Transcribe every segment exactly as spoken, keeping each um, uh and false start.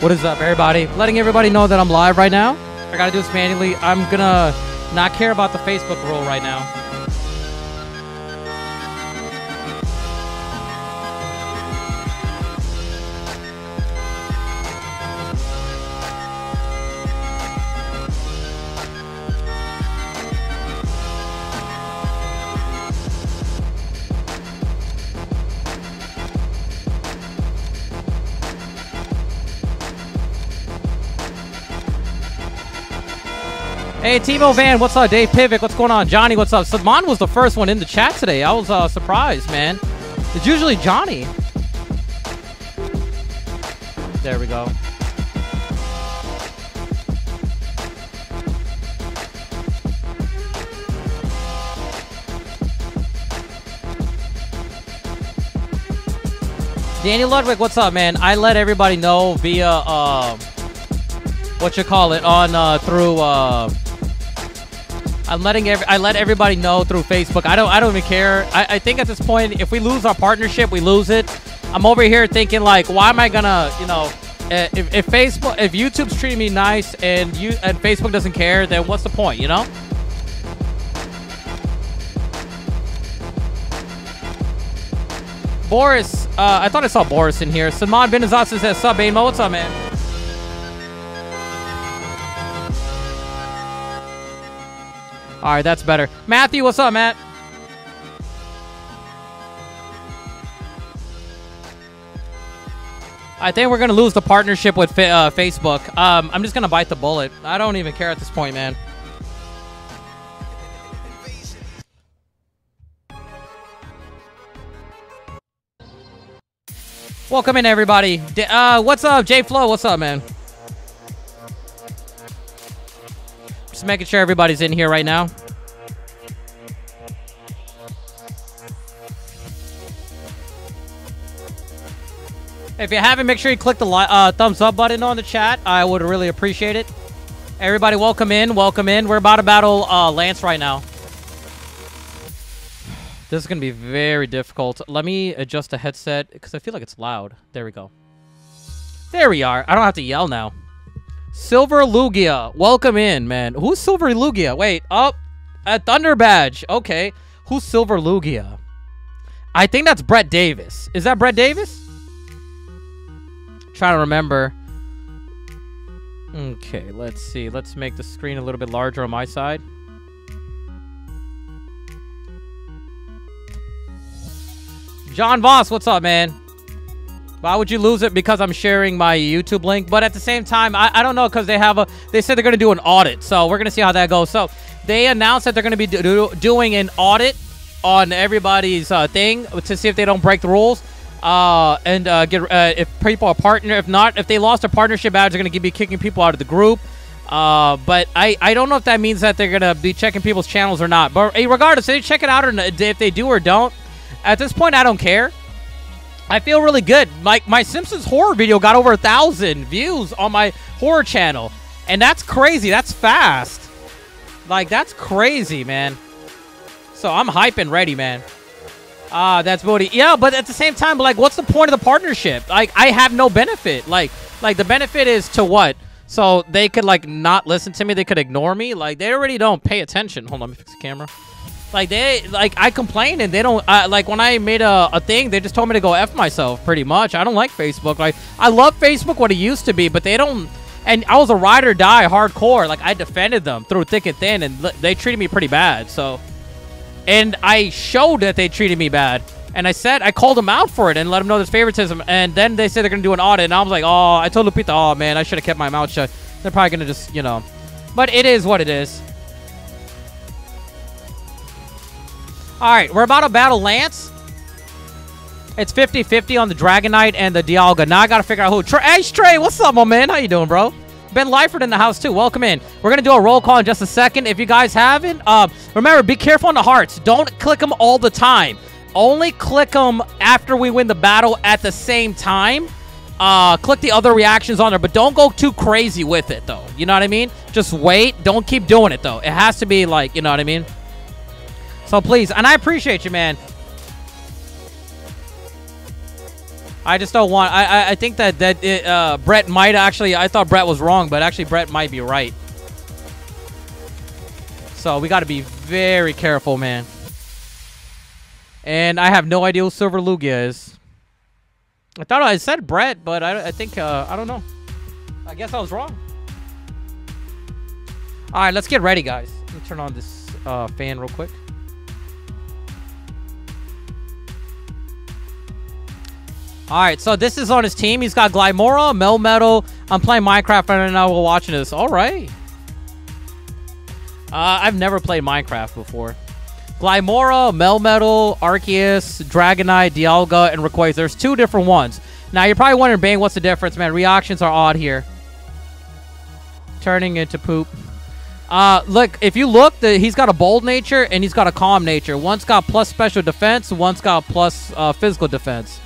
What is up, everybody? Letting everybody know that I'm live right now. I gotta do this manually. I'm gonna not care about the Facebook rule right now. Hey, Timo Van, what's up? Dave Pivik, what's going on? Johnny, what's up? Salman was the first one in the chat today. I was uh, surprised, man. It's usually Johnny. There we go. Danny Ludwig, what's up, man? I let everybody know via, uh, what you call it, on, uh, through, uh, I'm letting every, I let everybody know through Facebook. I don't I don't even care. I, I think at this point, if we lose our partnership, we lose it. I'm over here thinking like, why am I gonna, you know, if, if Facebook, if YouTube's treating me nice and you and Facebook doesn't care, then what's the point, you know? Boris, uh, I thought I saw Boris in here. Samad Benazaz says sub, Aimo. What's up, man? All right, that's better. Matthew, what's up, Matt? I think we're going to lose the partnership with uh, Facebook. Um, I'm just going to bite the bullet. I don't even care at this point, man. Welcome in, everybody. Uh, what's up, J Flow? What's up, man? Just making sure everybody's in here right now. If you haven't, make sure you click the uh, thumbs up button on the chat. I would really appreciate it. Everybody, welcome in. Welcome in. We're about to battle uh, Lance right now. This is going to be very difficult. Let me adjust the headset because I feel like it's loud. There we go. There we are. I don't have to yell now. Silver Lugia, welcome in, man. Who's Silver Lugia? Wait, up oh, a Thunder Badge. Okay, who's Silver Lugia? I think that's Brett Davis. Is that Brett Davis? I'm trying to remember. Okay, let's see. Let's make the screen a little bit larger on my side. John Voss, what's up, man? Why would you lose it? Because I'm sharing my YouTube link. But at the same time, I, I don't know, because they have a... They said they're going to do an audit. So we're going to see how that goes. So they announced that they're going to be do, do, doing an audit on everybody's uh, thing to see if they don't break the rules. Uh, and uh, get uh, if people are partner... If not, if they lost their partnership badge, they're going to be kicking people out of the group. Uh, but I, I don't know if that means that they're going to be checking people's channels or not. But hey, regardless, they check it out or not, if they do or don't. At this point, I don't care. I feel really good. Like my, my Simpsons horror video got over a thousand views on my horror channel, and that's crazy. That's fast. Like that's crazy, man. So I'm hype and ready, man. Ah, uh, that's Bodhi. Yeah, but at the same time, like, what's the point of the partnership? Like, I have no benefit. Like, like the benefit is to what? So they could like not listen to me. They could ignore me. Like they already don't pay attention. Hold on, let me fix the camera. Like, they, like, I complained and they don't, uh, like, when I made a, a thing, they just told me to go F myself, pretty much. I don't like Facebook. Like, I love Facebook, what it used to be, but they don't, and I was a ride or die, hardcore. Like, I defended them through thick and thin, and they treated me pretty bad, so. And I showed that they treated me bad, and I said, I called them out for it and let them know there's favoritism, and then they said they're going to do an audit, and I was like, oh, I told Lupita, oh, man, I should have kept my mouth shut. They're probably going to just, you know, but it is what it is. All right, we're about to battle Lance. It's fifty fifty on the Dragonite and the Dialga. Now I got to figure out who. Tra hey, Trey, what's up, my man? How you doing, bro? Ben Liford in the house, too. Welcome in. We're going to do a roll call in just a second. If you guys haven't, uh, remember, be careful on the hearts. Don't click them all the time. Only click them after we win the battle at the same time. Uh, click the other reactions on there, but don't go too crazy with it, though. You know what I mean? Just wait. Don't keep doing it, though. It has to be like, you know what I mean? So please, and I appreciate you, man. I just don't want. I I, I think that that it, uh, Brett might actually. I thought Brett was wrong, but actually Brett might be right. So we got to be very careful, man. And I have no idea who Silver Lugia is. I thought I said Brett, but I I think uh, I don't know. I guess I was wrong. All right, let's get ready, guys. Let me turn on this uh, fan real quick. Alright, so this is on his team. He's got Glimmora, Melmetal. I'm playing Minecraft right now while watching this. Alright. Uh, I've never played Minecraft before. Glimmora, Melmetal, Arceus, Dragonite, Dialga, and Rayquaza. There's two different ones. Now, you're probably wondering, Bang, what's the difference, man? Reactions are odd here. Turning into poop. Uh, look, if you look, the, he's got a bold nature and he's got a calm nature. One's got plus special defense. One's got plus uh, physical defense.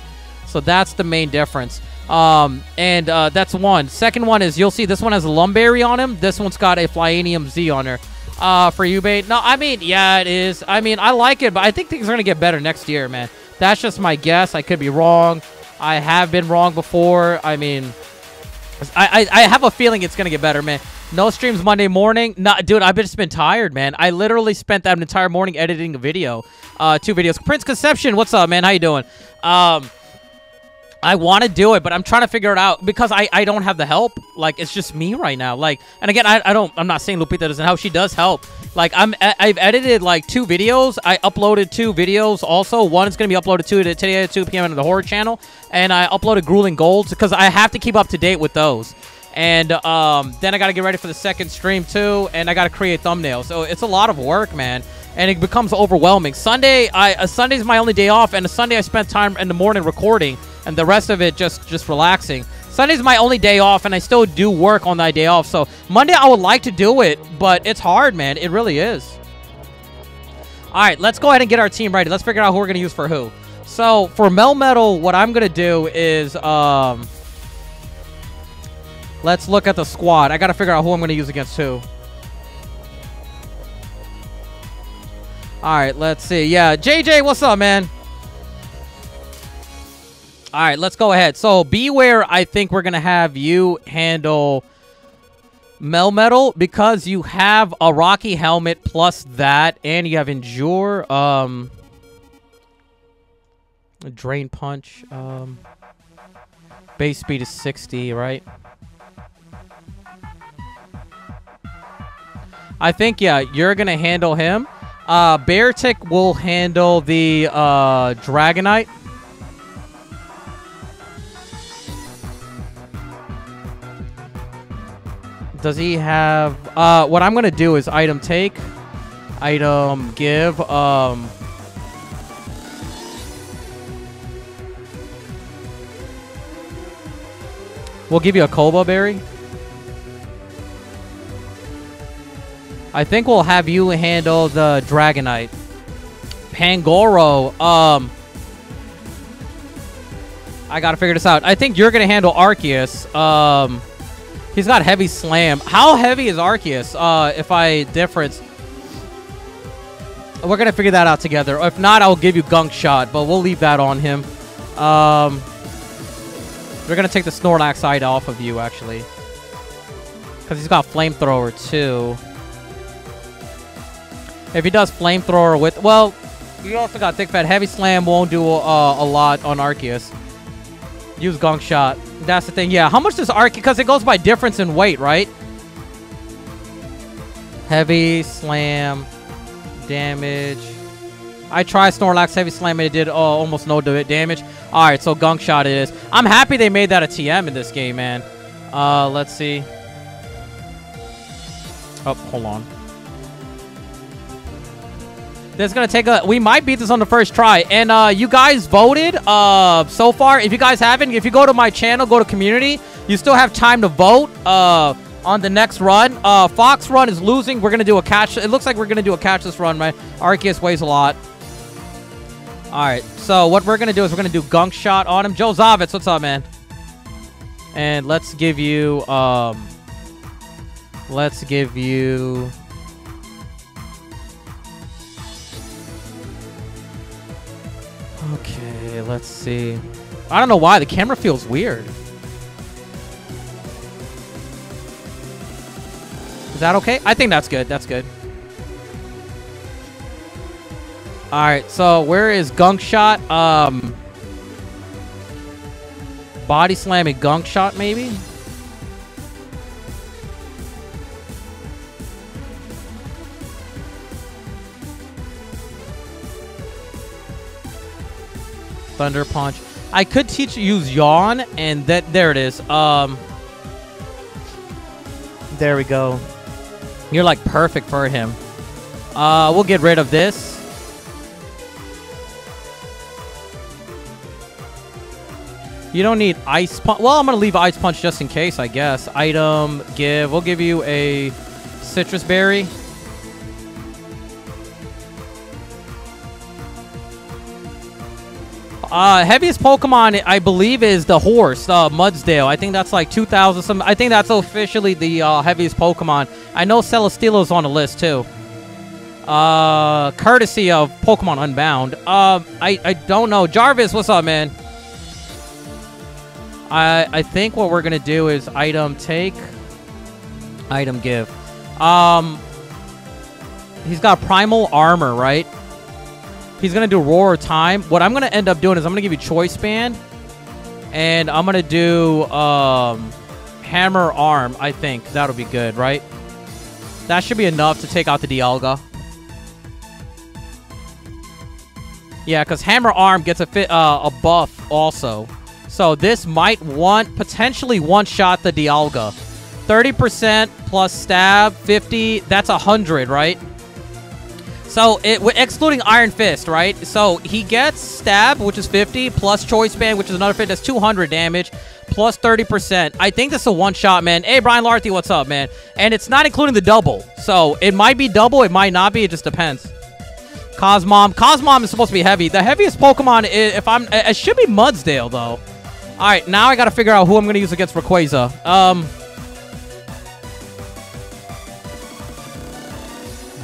So that's the main difference. Um, and uh, that's one. Second one is, you'll see this one has a Lumberry on him. This one's got a Flyinium Z on her. Uh, for you, babe. No, I mean, yeah, it is. I mean, I like it, but I think things are going to get better next year, man. That's just my guess. I could be wrong. I have been wrong before. I mean, I, I, I have a feeling it's going to get better, man. No streams Monday morning. No, dude, I've just been tired, man. I literally spent that entire morning editing a video. Uh, two videos. Prince Conception, what's up, man? How you doing? Um... I want to do it, but I'm trying to figure it out because I, I don't have the help. Like, it's just me right now. Like, and again, I, I don't, I'm not saying Lupita doesn't help. She does help. Like, I'm, I've edited like two videos. I uploaded two videos also. One is going to be uploaded to today at two p m on the horror channel. And I uploaded Grueling Gold because I have to keep up to date with those. And um, then I got to get ready for the second stream too. And I got to create thumbnails. So it's a lot of work, man. And it becomes overwhelming. Sunday, I uh, Sunday's my only day off. And Sunday I spent time in the morning recording. And the rest of it just, just relaxing. Sunday's my only day off, and I still do work on that day off. So Monday I would like to do it, but it's hard, man. It really is. All right, let's go ahead and get our team ready. Let's figure out who we're going to use for who. So for Melmetal, what I'm going to do is... Um, let's look at the squad. I got to figure out who I'm going to use against who. All right, let's see. Yeah, J J, what's up, man? All right, let's go ahead. So, beware, I think we're going to have you handle Melmetal because you have a Rocky Helmet plus that, and you have Endure, um, Drain Punch. Um, base speed is sixty, right? I think, yeah, you're going to handle him. Uh, Beartic will handle the uh, Dragonite. Does he have... Uh, what I'm going to do is item take, item give. Um, we'll give you a Koba Berry. I think we'll have you handle the Dragonite. Pangoro. Um, I got to figure this out. I think you're going to handle Arceus. Um... He's got heavy slam. How heavy is Arceus? Uh, if I difference, we're gonna figure that out together. If not, I'll give you gunk shot, but we'll leave that on him. Um, we're gonna take the Snorlax side off of you actually, because he's got flamethrower too. If he does flamethrower with, well, you also got thick fat. Heavy slam won't do uh, a lot on Arceus. Use gunk shot. That's the thing. Yeah, how much does Arceus... Because it goes by difference in weight, right? Heavy slam damage. I tried Snorlax heavy slam and it did oh, almost no damage. All right, so gunk shot it is. I'm happy they made that a T M in this game, man. Uh, let's see. Oh, hold on. That's going to take a... We might beat this on the first try. And uh, you guys voted uh, so far. If you guys haven't, if you go to my channel, go to community, you still have time to vote uh, on the next run. Uh, Fox run is losing. We're going to do a catch. It looks like we're going to do a catch this run, right? Arceus weighs a lot. All right. So what we're going to do is we're going to do gunk shot on him. Joe Zavitz, what's up, man? And let's give you... Um, let's give you... Okay, let's see. I don't know why. The camera feels weird. Is that okay? I think that's good. That's good. All right. So where is Gunk Shot? Um, body slamming Gunk Shot, maybe. Thunder Punch. I could teach use Yawn, and that there it is. Um, there we go. You're like perfect for him. Uh, we'll get rid of this. You don't need Ice Punch. Well, I'm gonna leave Ice Punch just in case, I guess. Item give. We'll give you a Citrus Berry. Uh, heaviest Pokemon, I believe, is the horse, uh, Mudsdale. I think that's like two thousand some. I think that's officially the uh, heaviest Pokemon. I know Celesteelo's on the list, too. Uh, courtesy of Pokemon Unbound. Um, I, I don't know. Jarvis, what's up, man? I, I think what we're going to do is item take, item give. Um, he's got Primal Armor, right? He's going to do Roar Time. What I'm going to end up doing is I'm going to give you Choice Band. And I'm going to do um, Hammer Arm, I think. That'll be good, right? That should be enough to take out the Dialga. Yeah, because Hammer Arm gets a, fit, uh, a buff also. So this might want potentially one-shot the Dialga. thirty percent plus stab, fifty. That's one hundred, right? So, it, excluding Iron Fist, right? So, he gets Stab, which is fifty, plus Choice Band, which is another fifty. That's two hundred damage, plus thirty percent. I think this is a one-shot, man. Hey, Brian Larthy, what's up, man? And it's not including the double. So, it might be double. It might not be. It just depends. Cosmom. Cosmom is supposed to be heavy. The heaviest Pokemon, is, if I'm... It should be Mudsdale, though. All right, now I got to figure out who I'm going to use against Rayquaza. Um...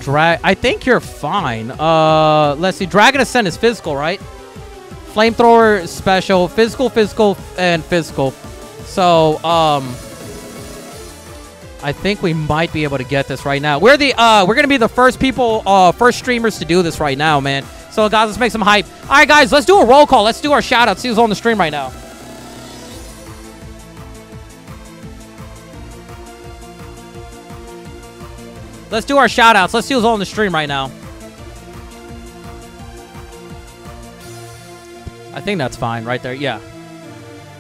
Drag. I think you're fine. Uh, let's see. Dragon Ascent is physical, right? Flamethrower special, physical, physical, and physical. So, um, I think we might be able to get this right now. We're the uh, we're gonna be the first people, uh, first streamers to do this right now, man. So guys, let's make some hype. All right, guys, let's do a roll call. Let's do our shout out. See who's on the stream right now. Let's do our shout-outs. Let's see who's on the stream right now. I think that's fine right there. Yeah.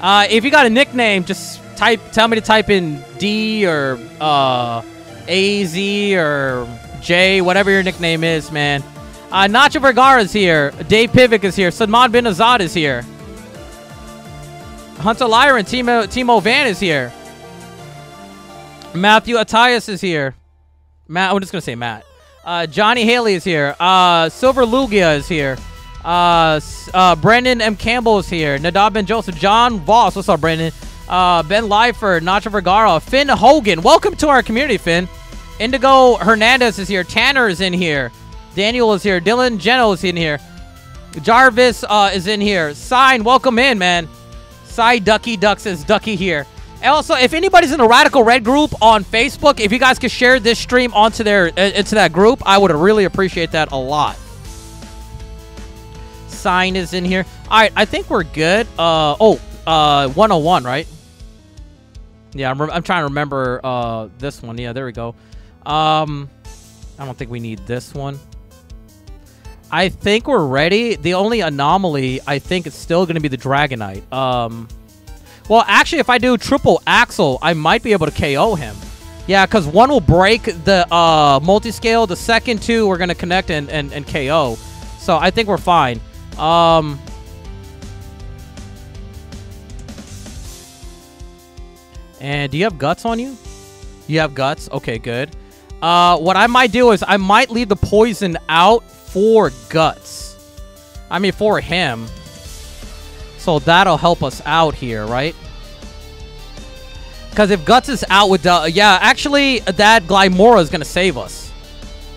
Uh, if you got a nickname, just type. Tell me to type in D or uh, A Z or J, whatever your nickname is, man. Uh, Nacho Bergara is here. Dave Pivik is here. Sadman Bin Azad is here. Hunter Lyra and Timo, Timo Van is here. Matthew Atias is here. Matt, I'm just going to say Matt. Uh, Johnny Haley is here. Uh, Silver Lugia is here. Uh, uh, Brendan M. Campbell is here. Nadab Ben Joseph. John Voss. What's up, Brendan? Uh, Ben Liford. Nacho Vergara. Finn Hogan. Welcome to our community, Finn. Indigo Hernandez is here. Tanner is in here. Daniel is here. Dylan Geno is in here. Jarvis uh, is in here. Sign, welcome in, man. Sign Ducky Ducks is Ducky here. And also, if anybody's in the Radical Red group on Facebook, if you guys could share this stream onto their into that group, I would really appreciate that a lot. Sign is in here. All right, I think we're good. Uh, oh, uh, one oh one, right? Yeah, I'm, re I'm trying to remember uh, this one. Yeah, there we go. Um, I don't think we need this one. I think we're ready. The only anomaly, I think, is still going to be the Dragonite. Um... Well, actually, if I do triple axle, I might be able to K O him. Yeah, because one will break the uh, multi-scale. The second two, we're going to connect and, and, and K O. So I think we're fine. Um, and do you have guts on you? You have guts? Okay, good. Uh, what I might do is I might leave the poison out for guts. I mean, for him. So that'll help us out here, right? Because if Guts is out with... Uh, yeah, actually, that Glimmora is going to save us.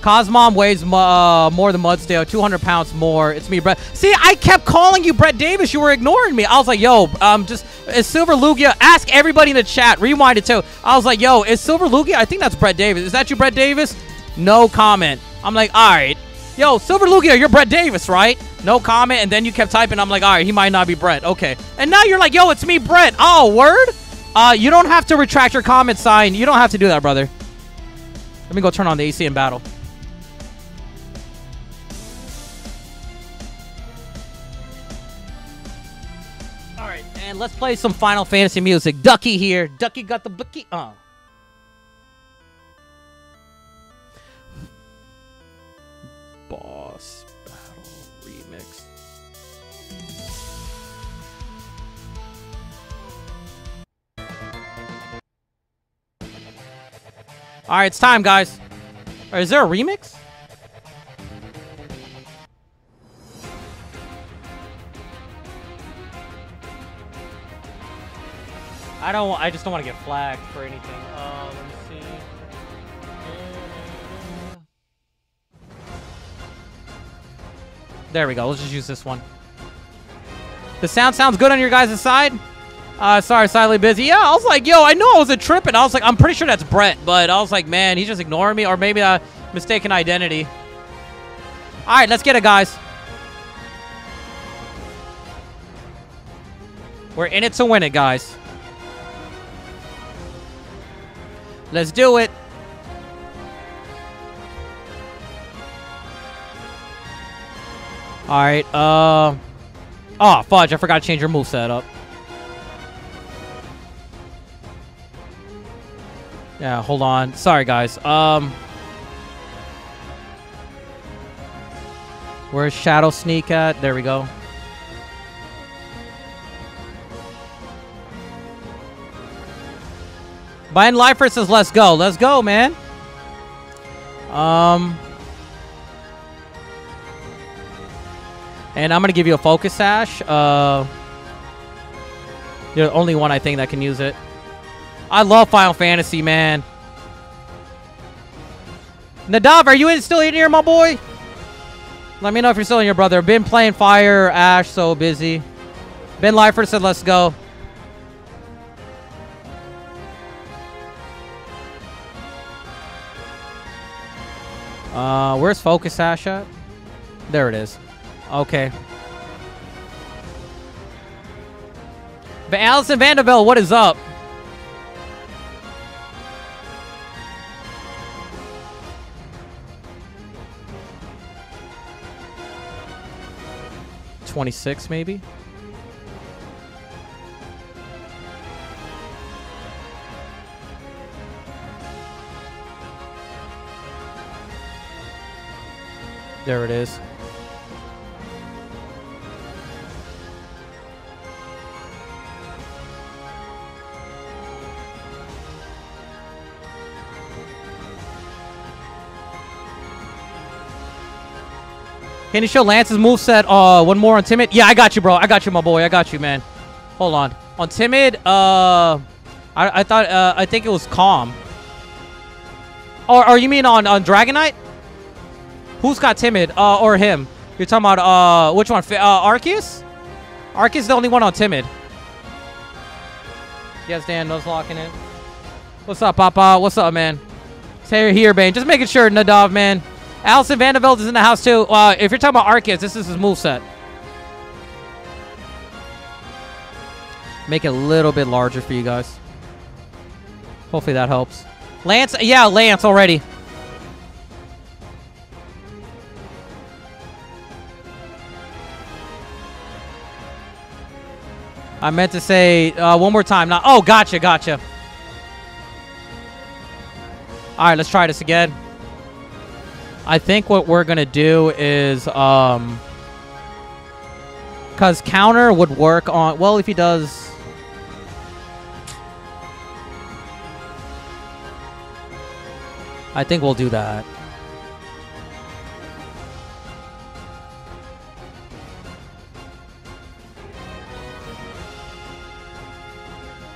Cosmom weighs uh, more than Mudsdale, two hundred pounds more. It's me, Brett. See, I kept calling you Brett Davis. You were ignoring me. I was like, yo, um, just is Silver Lugia? Ask everybody in the chat. Rewind it too. I was like, yo, is Silver Lugia? I think that's Brett Davis. Is that you, Brett Davis? No comment. I'm like, all right. Yo, Silver Lugia, you're Brett Davis, right? No comment. And then you kept typing. I'm like, all right, he might not be Brett. Okay. And now you're like, yo, it's me, Brett. Oh, word? Uh, you don't have to retract your comment sign. You don't have to do that, brother. Let me go turn on the A C in battle. All right, and let's play some Final Fantasy music. Ducky here. Ducky got the blicky. Oh. Boss battle remix. All right, it's time, guys. All right, is there a remix? I don't. I just don't want to get flagged for anything. Uh, let me see. There we go. Let's just use this one. The sound sounds good on your guys' side. Uh, sorry, slightly busy. Yeah, I was like, yo, I know I was a tripping. I was like, I'm pretty sure that's Brett, but I was like, man, he's just ignoring me, or maybe a mistaken identity. All right, let's get it, guys. We're in it to win it, guys. Let's do it. All right. Uh, oh, fudge. I forgot to change your moveset up. Yeah, hold on. Sorry, guys. Um, where's Shadow Sneak at? There we go. Ben Liford says, let's go. Let's go, man. Um, and I'm going to give you a Focus Sash. Uh, you're the only one, I think, that can use it. I love Final Fantasy, man. Nadav, are you in, still in here, my boy? Let me know if you're still in here, brother. Been playing Fire, Ash, so busy. Ben Liford said, let's go. Uh, where's Focus Sash at? There it is. Okay. But Allison Vanderbilt, what is up? twenty-six, maybe? There it is. Can you show Lance's moveset? Uh, one more on Timid? Yeah, I got you, bro. I got you, my boy. I got you, man. Hold on. On Timid, uh, I, I thought, uh, I think it was Calm. Or, or you mean on, on Dragonite? Who's got Timid? Uh, or him? You're talking about, uh, which one? Uh, Arceus? Arceus is the only one on Timid. Yes, Dan, nose locking it. What's up, Papa? What's up, man? Stay here, man. Just making sure, Nadav, man. Allison Vanderbilt is in the house, too. Uh, if you're talking about Arceus, this is his moveset. Make it a little bit larger for you guys. Hopefully that helps. Lance? Yeah, Lance already. I meant to say uh, one more time. Not oh, gotcha, gotcha. All right, let's try this again. I think what we're going to do is... um, because counter would work on... Well, if he does... I think we'll do that.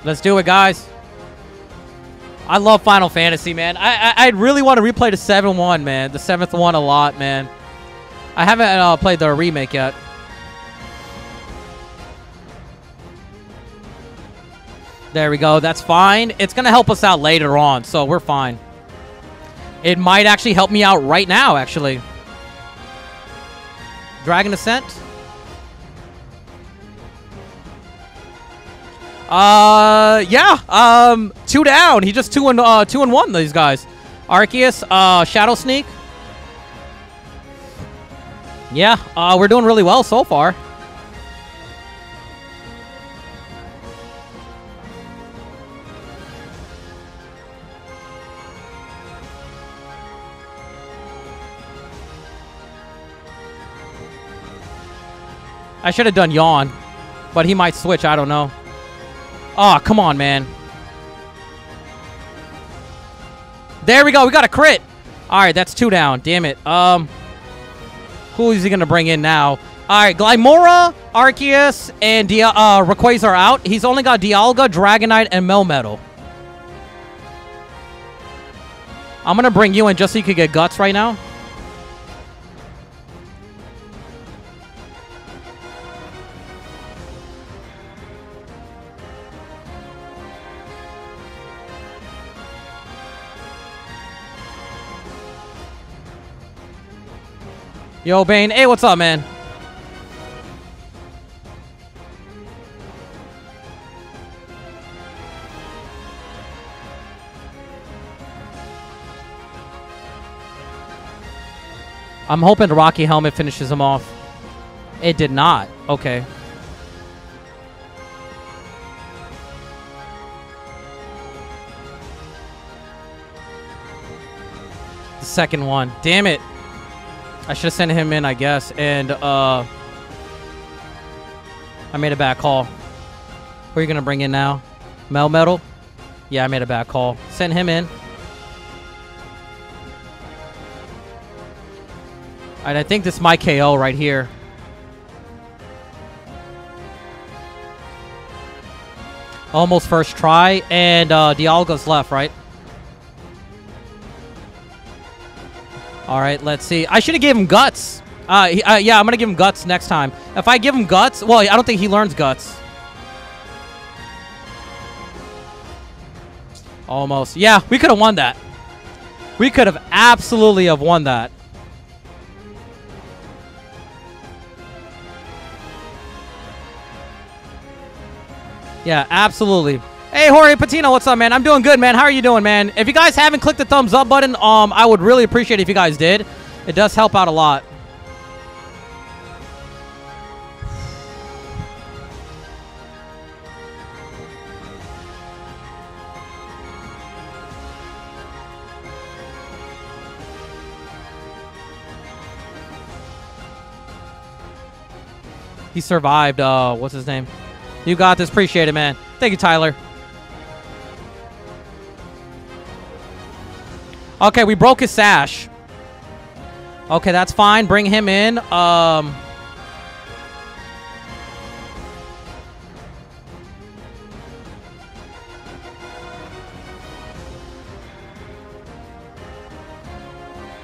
Let's do it, guys. I love Final Fantasy, man. I, I, I really want to replay the seven one, man. The seventh one a lot, man. I haven't uh, played the remake yet. There we go. That's fine. It's going to help us out later on, so we're fine. It might actually help me out right now, actually. Dragon Ascent. Uh, yeah. Um, two down. He just two and uh, two and one. These guys, Arceus, uh, Shadow Sneak. Yeah, uh, we're doing really well so far. I should have done Yawn, but he might switch. I don't know. Oh, come on, man. There we go. We got a crit. All right, that's two down. Damn it. Um, who is he going to bring in now? All right, Glimmora, Arceus, and Dia uh, Rayquaza are out. He's only got Dialga, Dragonite, and Melmetal. I'm going to bring you in just so you can get Guts right now. Yo, Bane. Hey, what's up, man? I'm hoping the Rocky Helmet finishes him off. It did not. Okay. The second one. Damn it. I should have sent him in, I guess, and uh, I made a bad call. Who are you going to bring in now? Melmetal? Yeah, I made a bad call. Send him in. All right, I think this is my K O right here. Almost first try, and uh, Dialga's left, right? All right, let's see. I should have gave him Guts. Uh, he, uh, yeah, I'm going to give him Guts next time. If I give him Guts, well, I don't think he learns Guts. Almost. Yeah, we could have won that. We could have absolutely have won that. Yeah, absolutely. Hey, Jorge Patino, what's up, man? I'm doing good, man. How are you doing, man? If you guys haven't clicked the thumbs up button, um, I would really appreciate it if you guys did. It does help out a lot. He survived. Uh, what's his name? You got this. Appreciate it, man. Thank you, Tyler. Okay, we broke his sash. Okay, that's fine. Bring him in. Um,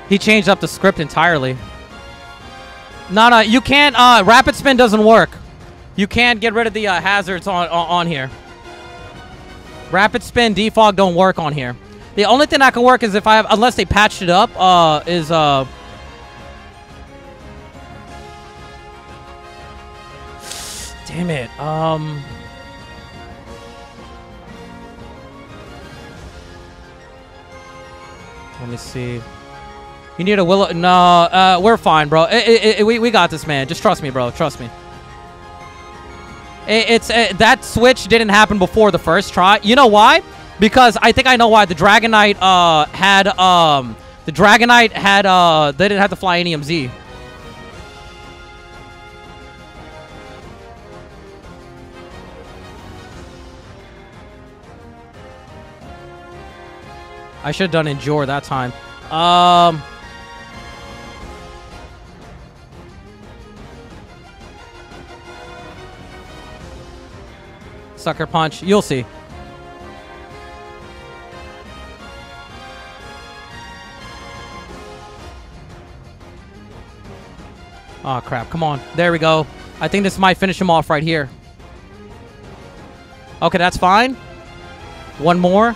he changed up the script entirely. No, no, you can't. Uh, rapid spin doesn't work. You can't get rid of the uh, hazards on, on on here. Rapid spin defog don't work on here. The only thing that can work is if I have, unless they patched it up, uh, is, uh... damn it, um... let me see. You need a willow, no, uh, we're fine, bro. It, it, it, we, we got this, man. Just trust me, bro, trust me. It, it's, it, that switch didn't happen before the first try. You know why? Because I think I know why the Dragonite uh, had um, the Dragonite had uh, they didn't have the Flyinium Z. I should have done Endure that time. Um, Sucker Punch. You'll see. Oh, crap. Come on. There we go. I think this might finish him off right here. Okay, that's fine. One more.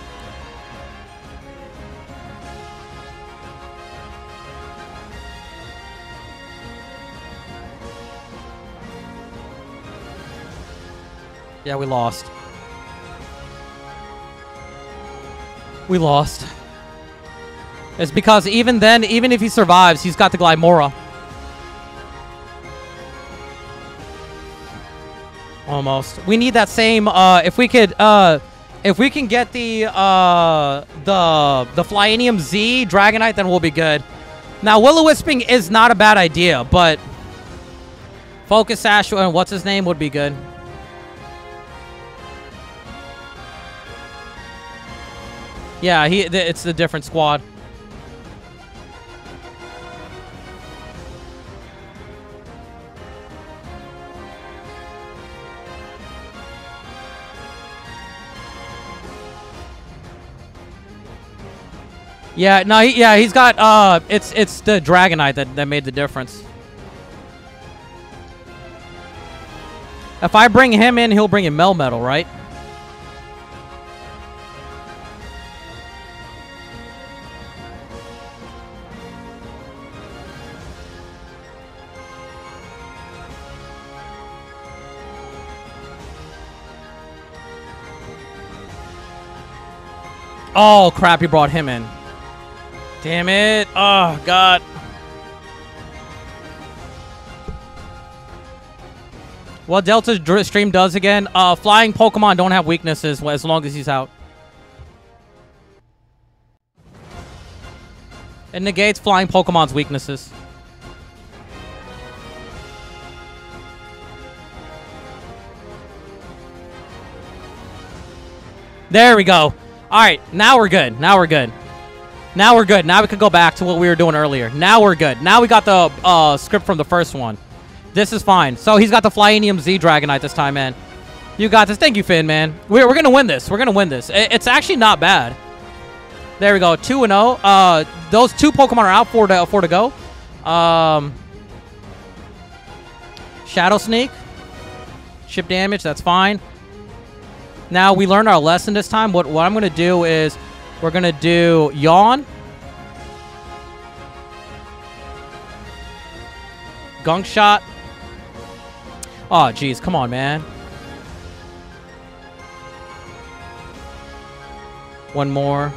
Yeah, we lost. We lost. It's because even then, even if he survives, he's got the Glimmora. Almost. We need that same. Uh, if we could, uh, if we can get the uh, the the Flyinium Z Dragonite, then we'll be good. Now, Will-O-Wisping is not a bad idea, but Focus Sash and what's his name would be good. Yeah, he. It's a different squad. Yeah, no, he, yeah, he's got. Uh, it's it's the Dragonite that that made the difference. If I bring him in, he'll bring in Melmetal, right? Oh, crap, he brought him in. Damn it. Oh, God. What Delta Stream does again, uh, flying Pokemon don't have weaknesses as long as he's out. It negates flying Pokemon's weaknesses. There we go. All right, now we're good. Now we're good. Now we're good. Now we can go back to what we were doing earlier. Now we're good. Now we got the uh, script from the first one. This is fine. So he's got the Flyinium Z Dragonite this time, man. You got this. Thank you, Finn, man. We're, we're going to win this. We're going to win this. It, it's actually not bad. There we go. two and oh. Uh, those two Pokemon are out. Four to, four to go. Um, Shadow Sneak. Chip damage. That's fine. Now, we learned our lesson this time. What, what I'm going to do is we're going to do Yawn. Gunk Shot. Oh, jeez. Come on, man. One more.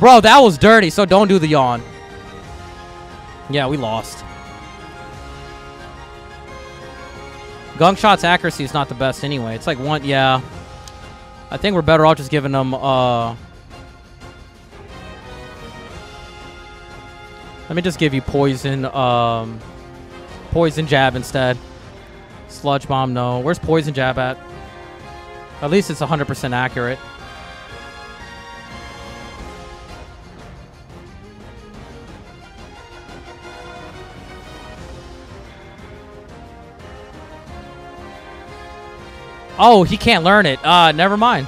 Bro, that was dirty, so don't do the Yawn. Yeah, we lost. Gunk Shot's accuracy is not the best anyway. It's like one... Yeah. I think we're better off just giving them, uh... Let me just give you Poison, um... Poison Jab instead. Sludge Bomb, no. Where's Poison Jab at? At least it's one hundred percent accurate. Oh, he can't learn it. Uh, never mind.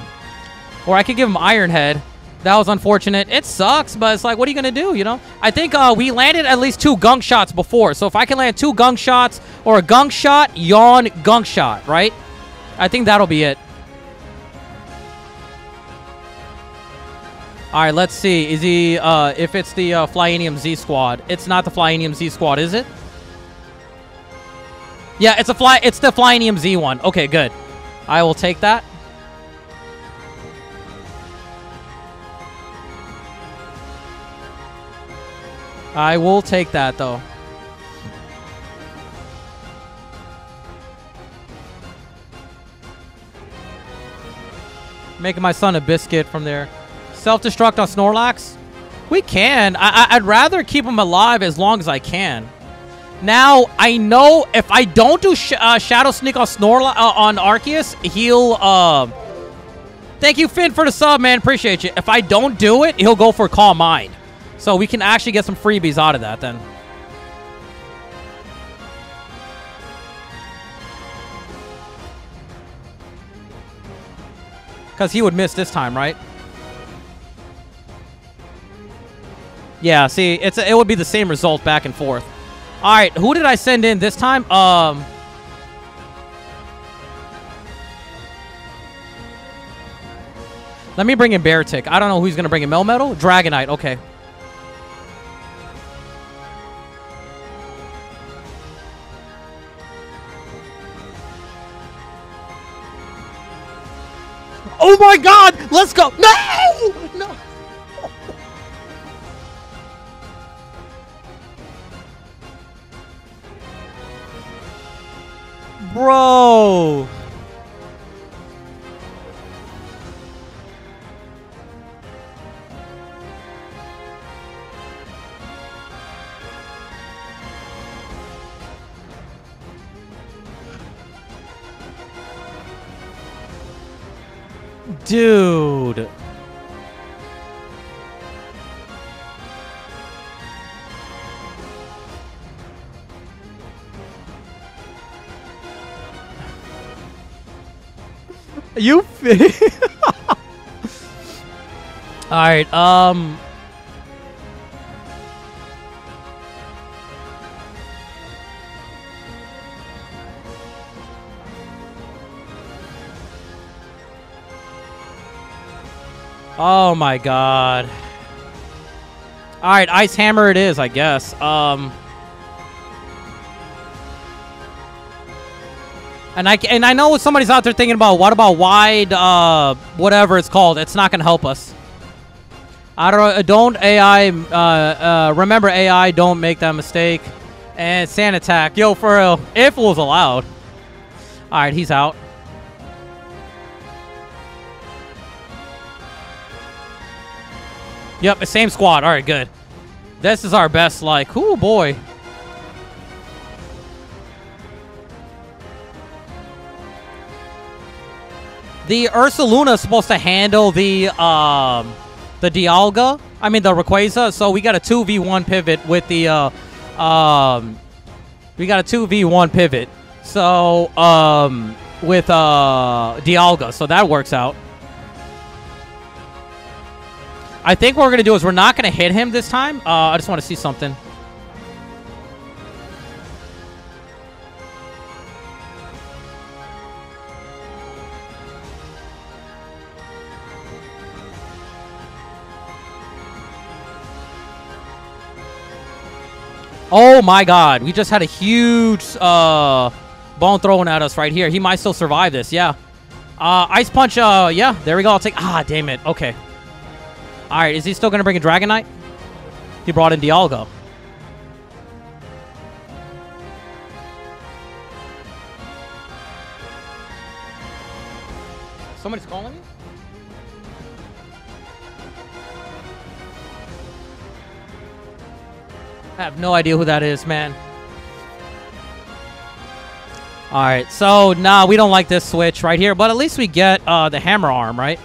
Or I could give him Iron Head. That was unfortunate. It sucks, but it's like, what are you going to do, you know? I think uh, we landed at least two Gunk Shots before. So if I can land two Gunk Shots or a Gunk Shot, Yawn, Gunk Shot, right? I think that'll be it. All right, let's see. Is he, uh, if it's the uh, Flyinium Z squad. It's not the Flyinium Z squad, is it? Yeah, it's a fly. It's the Flyinium Z one. Okay, good. I will take that. I will take that, though. Making my son a biscuit from there. Self-destruct on Snorlax? We can. I I'd rather keep him alive as long as I can. Now, I know if I don't do sh uh, Shadow Sneak on Snorla uh, on Arceus, he'll... Uh, thank you, Finn, for the sub, man. Appreciate you. If I don't do it, he'll go for Calm Mind. So we can actually get some freebies out of that then. Because he would miss this time, right? Yeah, see, it's a, it would be the same result back and forth. All right, who did I send in this time? Um, let me bring in Beartic. I don't know who's going to bring in. Melmetal? Dragonite, okay. Oh my god! Let's go! No! No! Bro! Dude. You fit. All right. Um Oh my god. All right, Ice Hammer it is, I guess. Um And I and I know somebody's out there thinking about what about wide uh whatever it's called. It's not going to help us. I don't don't A I uh uh remember A I, don't make that mistake. And Sand Attack. Yo, for real. If it was allowed. All right, he's out. Yep, same squad. All right, good. This is our best, like, ooh, boy. The Ursaluna is supposed to handle the, um, the Dialga. I mean, the Rayquaza. So we got a two v one pivot with the, uh, um, we got a two v one pivot. So, um, with, uh, Dialga. So that works out. I think what we're going to do is we're not going to hit him this time. Uh, I just want to see something. Oh, my God. We just had a huge uh, bone thrown at us right here. He might still survive this. Yeah. Uh, Ice Punch. Uh, yeah, there we go. I'll take... Ah, damn it. Okay. All right, is he still going to bring a Dragonite? He brought in Dialga. Somebody's calling me? I have no idea who that is, man. All right, so, nah, we don't like this switch right here, but at least we get uh, the Hammer Arm, right?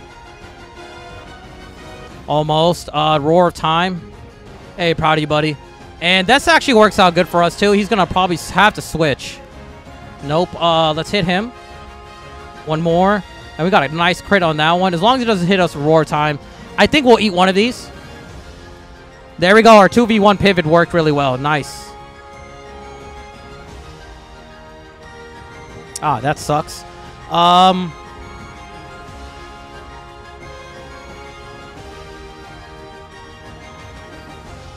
Almost. Uh, Roar of Time. Hey, proud of you, buddy. And this actually works out good for us, too. He's going to probably have to switch. Nope. Uh, let's hit him. One more. And we got a nice crit on that one. As long as it doesn't hit us Roar of Time. I think we'll eat one of these. There we go. Our two v one pivot worked really well. Nice. Ah, that sucks. Um...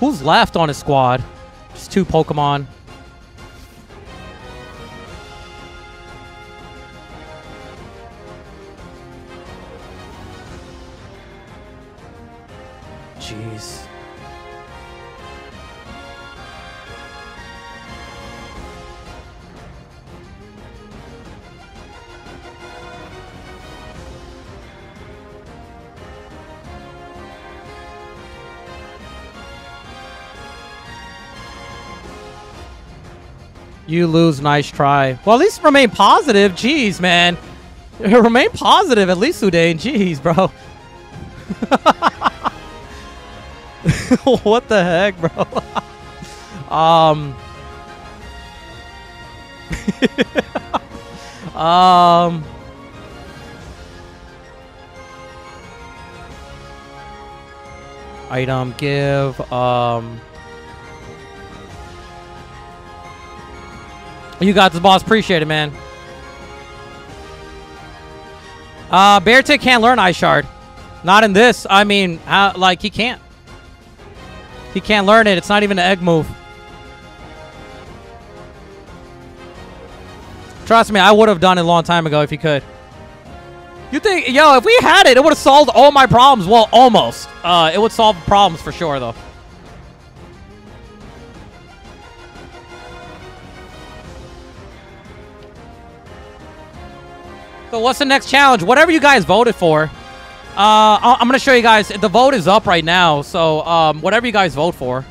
Who's left on his squad? Just two Pokemon. Jeez. You lose. Nice try. Well, at least remain positive. Jeez, man. Remain positive at least, Sudain. Jeez, bro. What the heck, bro? um. um. Item give. Um. You got this, boss. Appreciate it, man. Uh, Beartic can't learn Ice Shard. Not in this. I mean, how, like, he can't. He can't learn it. It's not even an egg move. Trust me, I would have done it a long time ago if he could. You think, yo, if we had it, it would have solved all my problems. Well, almost. Uh, it would solve problems for sure, though. So what's the next challenge? Whatever you guys voted for. Uh, I'm going to show you guys. The vote is up right now. So um, whatever you guys vote for.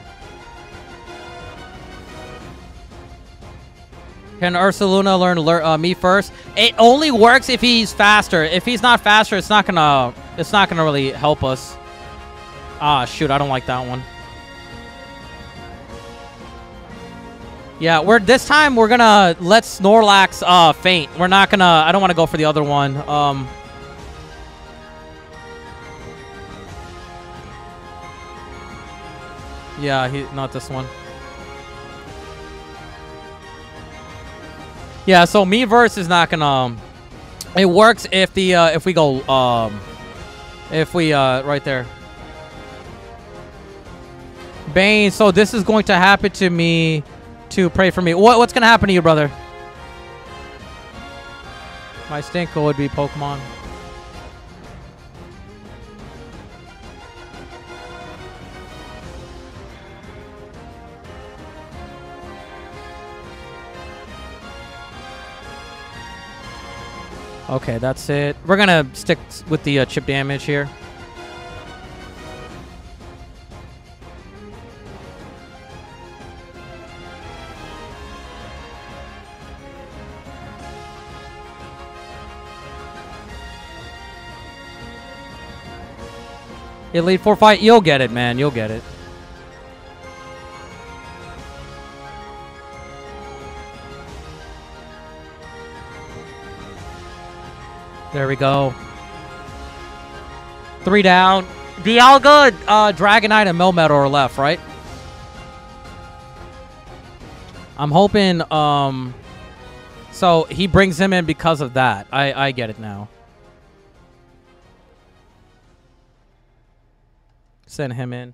Can Ursaluna learn uh, me first? It only works if he's faster. If he's not faster, it's not gonna. It's not gonna really help us. Ah, shoot! I don't like that one. Yeah, we're this time we're gonna let Snorlax uh, faint. We're not gonna. I don't want to go for the other one. Um. Yeah, he not this one. Yeah, so Miiverse is not gonna. Um, it works if the uh, if we go um, if we uh, right there. Bane. So this is going to happen to me. To pray for me. What what's gonna happen to you, brother? My Stinko would be Pokemon. Okay, that's it. We're gonna stick with the uh, chip damage here. Elite Four fight. You'll get it, man. You'll get it. There we go. Three down. Dialga, uh, Dragonite, and Melmetal are left, right? I'm hoping... Um, so, he brings him in because of that. I, I get it now. Send him in.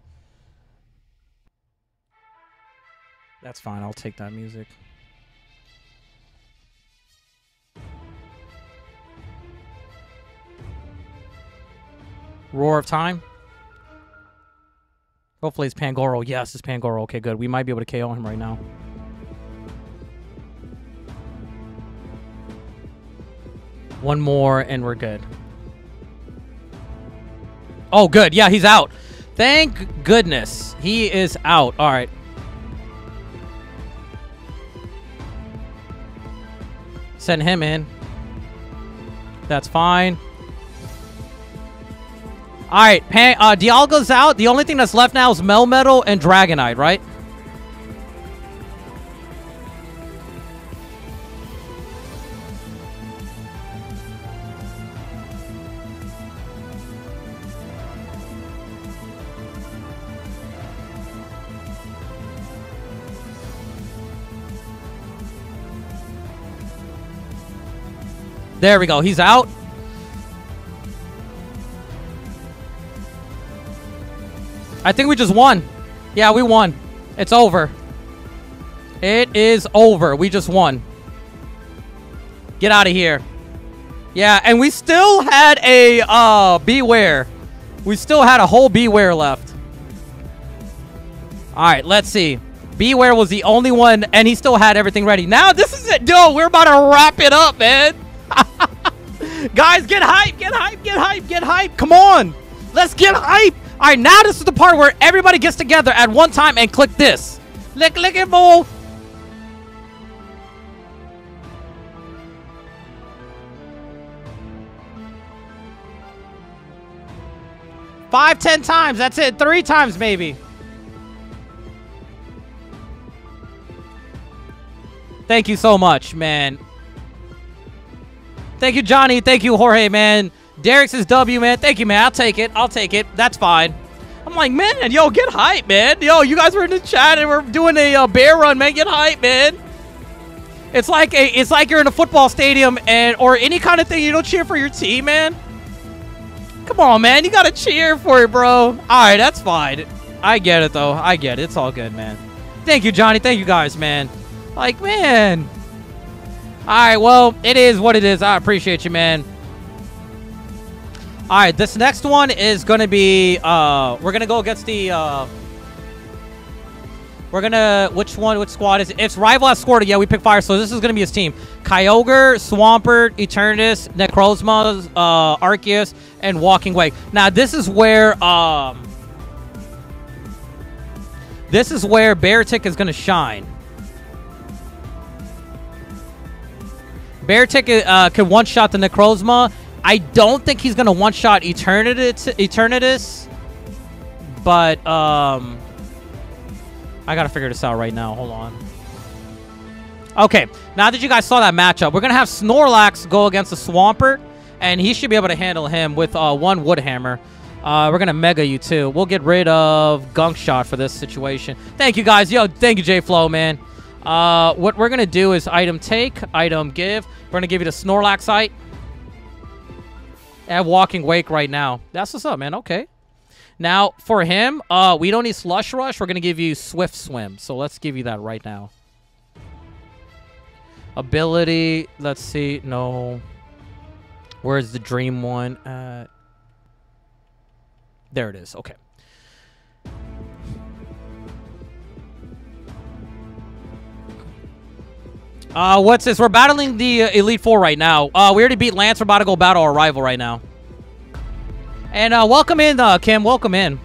That's fine. I'll take that music. Roar of Time. Hopefully it's Pangoro. Yes, it's Pangoro. Okay, good. We might be able to K O him right now. One more and we're good. Oh, good. Yeah, he's out. Thank goodness. He is out. All right. Send him in. That's fine. All right, Pan uh, Dialga's out. The only thing that's left now is Melmetal and Dragonite, right? There we go. He's out. I think we just won. Yeah, we won. It's over. It is over. We just won. Get out of here. Yeah, and we still had a uh, beware. We still had a whole beware left. All right, let's see. Beware was the only one, and he still had everything ready. Now this is it, dude. We're about to wrap it up, man. Guys, get hype, get hype, get hype, get hype. Come on. Let's get hype. All right, now this is the part where everybody gets together at one time and click this. Click, click it, boo. Five, ten times. That's it. Three times, maybe. Thank you so much, man. Thank you, Johnny. Thank you, Jorge, man. Derek's is W, man. Thank you, man. I'll take it. I'll take it. That's fine. I'm like, man, yo, get hype, man. Yo, you guys were in the chat and we're doing a uh, bear run, man. Get hype, man. It's like a, it's like you're in a football stadium and or any kind of thing. You don't cheer for your team, man. Come on, man. You gotta cheer for it, bro. All right, that's fine. I get it though. I get it. It's all good, man. Thank you, Johnny. Thank you, guys, man. Like, man. All right. Well, it is what it is. I appreciate you, man. All right. This next one is gonna be. Uh, we're gonna go against the. Uh, We're gonna, which one, which squad is it? It's Rival at Squirtle. Yeah, we pick fire, so this is gonna be his team. Kyogre, Swampert, Eternatus, Necrozma, uh, Arceus, and Walking Wake. Now, this is where, um, this is where Beartic is gonna shine. Beartic uh, can one-shot the Necrozma. I don't think he's gonna one-shot Eternatus, Eternatus, but, um... I gotta figure this out right now. Hold on. Okay, now that you guys saw that matchup, we're gonna have Snorlax go against the Swampert, and he should be able to handle him with uh, one Wood Hammer. Uh, we're gonna Mega you too. We'll get rid of Gunk Shot for this situation. Thank you guys. Yo, thank you, J Flow, man. Uh, what we're gonna do is item take, item give. We're gonna give you the Snorlaxite and Walking Wake right now. That's what's up, man. Okay. Now, for him, uh, we don't need Slush Rush. We're going to give you Swift Swim. So let's give you that right now. Ability. Let's see. No. Where's the Dream one? Uh, there it is. Okay. Uh, what's this? We're battling the uh, Elite Four right now. Uh, we already beat Lance. We're about to go battle our rival right now. And uh, welcome in, uh, Kim. Welcome in.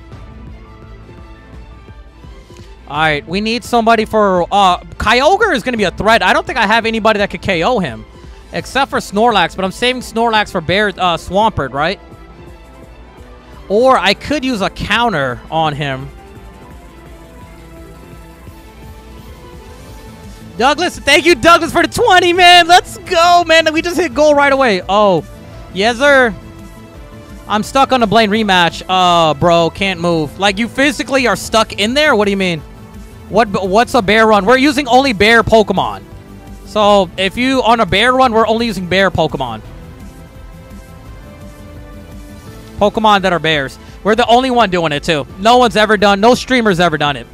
All right, we need somebody for... Uh, Kyogre is going to be a threat. I don't think I have anybody that could K O him. Except for Snorlax, but I'm saving Snorlax for Bear, uh, Swampert, right? Or I could use a counter on him. Douglas, thank you, Douglas, for the twenty, man. Let's go, man. We just hit goal right away. Oh, yes, sir. I'm stuck on a Blaine rematch. Uh, bro, can't move. Like, you physically are stuck in there? What do you mean? What? What's a bear run? We're using only bear Pokemon. So, if you on a bear run, we're only using bear Pokemon. Pokemon that are bears. We're the only one doing it, too. No one's ever done. No streamer's ever done it.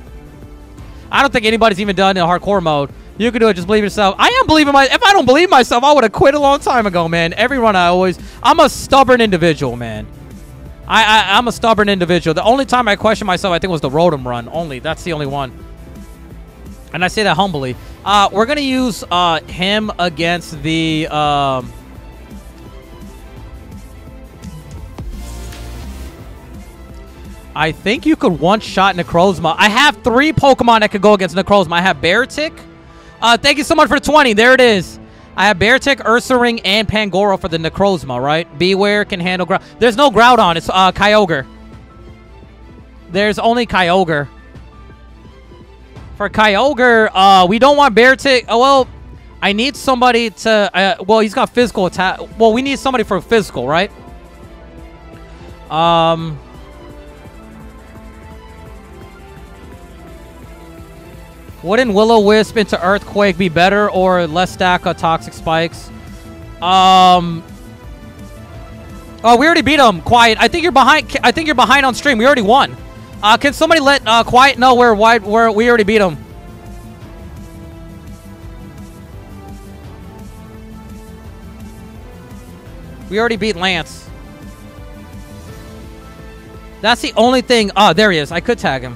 I don't think anybody's even done it in hardcore mode. You can do it. Just believe yourself. I am believing my. If I don't believe myself, I would have quit a long time ago, man. Every run I always. I'm a stubborn individual, man. I, I I'm a stubborn individual. The only time I questioned myself, I think, was the Rotom run. Only that's the only one. And I say that humbly. Uh, we're gonna use uh him against the um. I think you could one-shot Necrozma. I have three Pokemon that could go against Necrozma. I have Beartic. Uh, thank you so much for the twenty. There it is. I have Beartic, Ursaring, and Pangoro for the Necrozma, right? Beware can handle Groudon. There's no Groudon. It's uh, Kyogre. There's only Kyogre. For Kyogre, uh, we don't want Beartic. Oh, well, I need somebody to... Uh, well, he's got physical attack. Well, we need somebody for physical, right? Um... Wouldn't Will-O-Wisp into Earthquake be better or less stack of Toxic Spikes? Um, oh, we already beat him. Quiet. I think you're behind. I think you're behind on stream. We already won. Uh, can somebody let uh, Quiet know where wide where we already beat him? We already beat Lance. That's the only thing. Oh, there he is. I could tag him.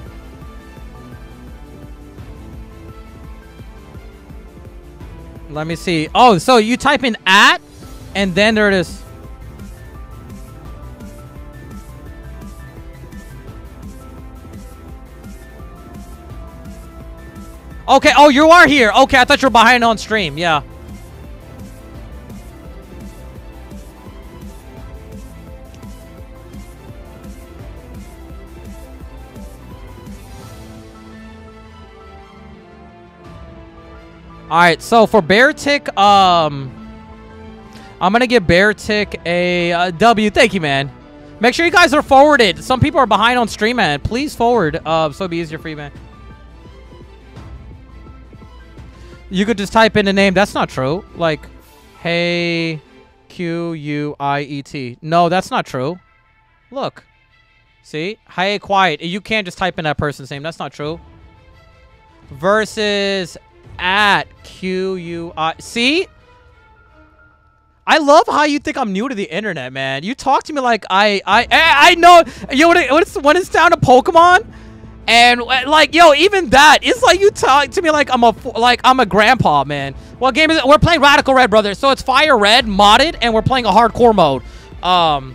Let me see. Oh, so you type in at, and then there it is. Okay. Oh, you are here. Okay. I thought you were behind on stream. Yeah. All right, so for Beartic, um, I'm going to give Beartic a uh, W. Thank you, man. Make sure you guys are forwarded. Some people are behind on stream, man. Please forward, uh, so it'll be easier for you, man. You could just type in a name. That's not true. Like, hey, Q U I E T. No, that's not true. Look. See? Hey, quiet. You can't just type in that person's name. That's not true. Versus at Q U I. See? I love how you think I'm new to the internet, man. You talk to me like I I I, I know. Yo, when, it, when, it's, when it's down to Pokemon, and like, yo, even that, it's like you talk to me like I'm a like I'm a grandpa, man. What game is it? We're playing Radical Red, brother. So it's Fire Red modded, and we're playing a hardcore mode. Um,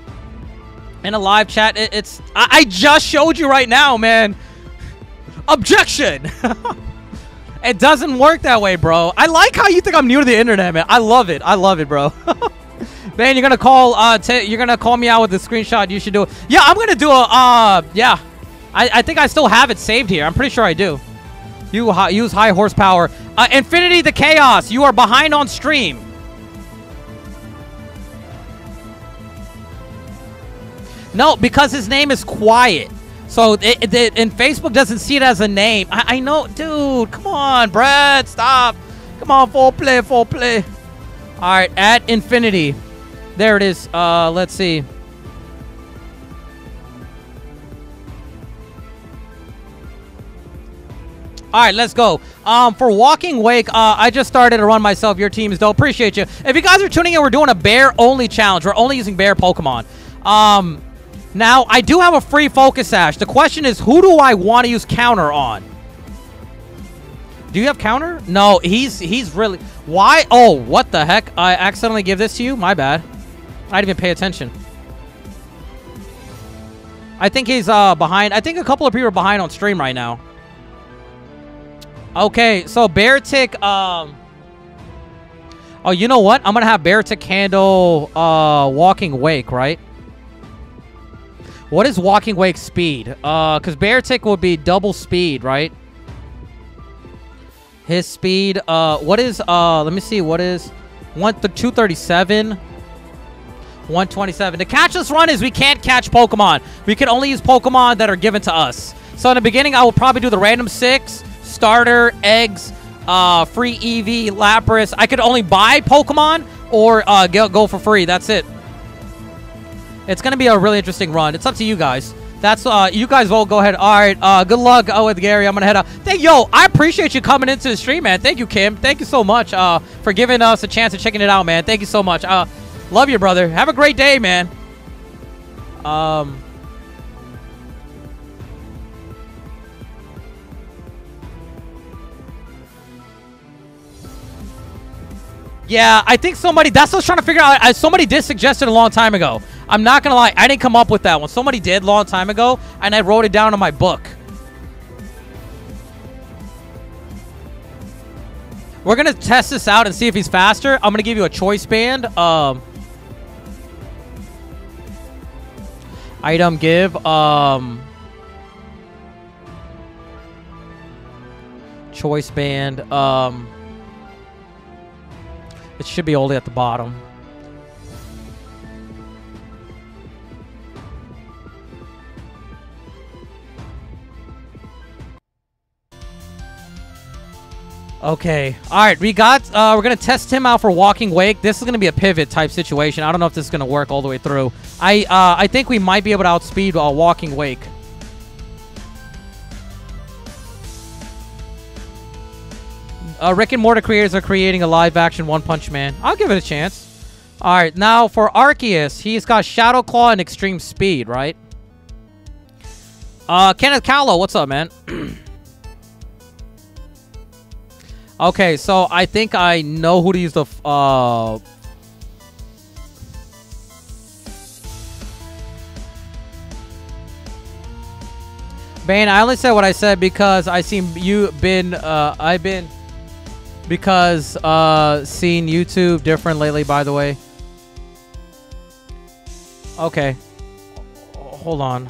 in a live chat, it, it's I, I just showed you right now, man. Objection. It doesn't work that way, bro. I like how you think I'm new to the internet, man. I love it. I love it, bro. Man, you're gonna call. Uh, t you're gonna call me out with a screenshot. You should do it. Yeah, I'm gonna do a. Uh, yeah, I, I think I still have it saved here. I'm pretty sure I do. You hi use high horsepower. Uh, Infinity the Chaos. You are behind on stream. No, because his name is Quiet. So, it, it, and Facebook doesn't see it as a name. I, I know. Dude, come on, Brad. Stop. Come on, full play, full play. All right, at Infinity. There it is. Uh, let's see. All right, let's go. Um, for Walking Wake, uh, I just started a run myself. Your team is dope. Appreciate you. If you guys are tuning in, we're doing a bear-only challenge. We're only using bear Pokemon. Um... Now, I do have a free Focus Sash. The question is, who do I want to use Counter on? Do you have Counter? No, he's he's really... Why? Oh, what the heck? I accidentally give this to you? My bad. I didn't even pay attention. I think he's uh, behind. I think a couple of people are behind on stream right now. Okay, so Beartic... Um, oh, you know what? I'm going to have Beartic handle uh, Walking Wake, right? What is Walking Wake speed? Uh, because Beartic will be double speed, right? His speed, uh, what is, uh, let me see, what is, one, two thirty-seven, one twenty-seven. The catchless run is we can't catch Pokemon. We can only use Pokemon that are given to us. So in the beginning, I will probably do the random six, starter, eggs, uh, free Eevee, Lapras. I could only buy Pokemon or uh, go, go for free. That's it. It's going to be a really interesting run. It's up to you guys. That's uh, you guys will go ahead. All right. Uh, good luck uh, with Gary. I'm going to head out. Thank yo. I appreciate you coming into the stream, man. Thank you, Kim. Thank you so much uh, for giving us a chance of checking it out, man. Thank you so much. Uh, love you, brother. Have a great day, man. Um. Yeah, I think somebody, that's what I was trying to figure out. I, somebody did suggest it a long time ago. I'm not going to lie. I didn't come up with that one. Somebody did a long time ago, and I wrote it down in my book. We're going to test this out and see if he's faster. I'm going to give you a choice band. Um, item give. Um, choice band. Um, it should be only at the bottom. Okay. All right. We got, uh, we're going to test him out for Walking Wake. This is going to be a pivot type situation. I don't know if this is going to work all the way through. I, uh, I think we might be able to outspeed uh, Walking Wake. Uh, Rick and Morty creators are creating a live action One Punch Man. I'll give it a chance. All right. Now for Arceus, he's got Shadow Claw and Extreme Speed, right? Uh, Kenneth Callow, what's up, man? Okay, so I think I know who to use the... Uh... Bane, I only said what I said because I seen you been... Uh, I've been... Because uh, seen YouTube different lately, by the way. Okay. Hold on.